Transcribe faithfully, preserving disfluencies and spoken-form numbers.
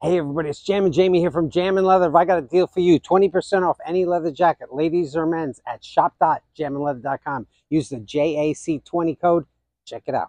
Hey everybody, it's Jam and Jamie here from Jamin Leather. If I got a deal for you, twenty percent off any leather jacket, ladies or men's, at shop dot jamin leather dot com. Use the J A C twenty code. Check it out.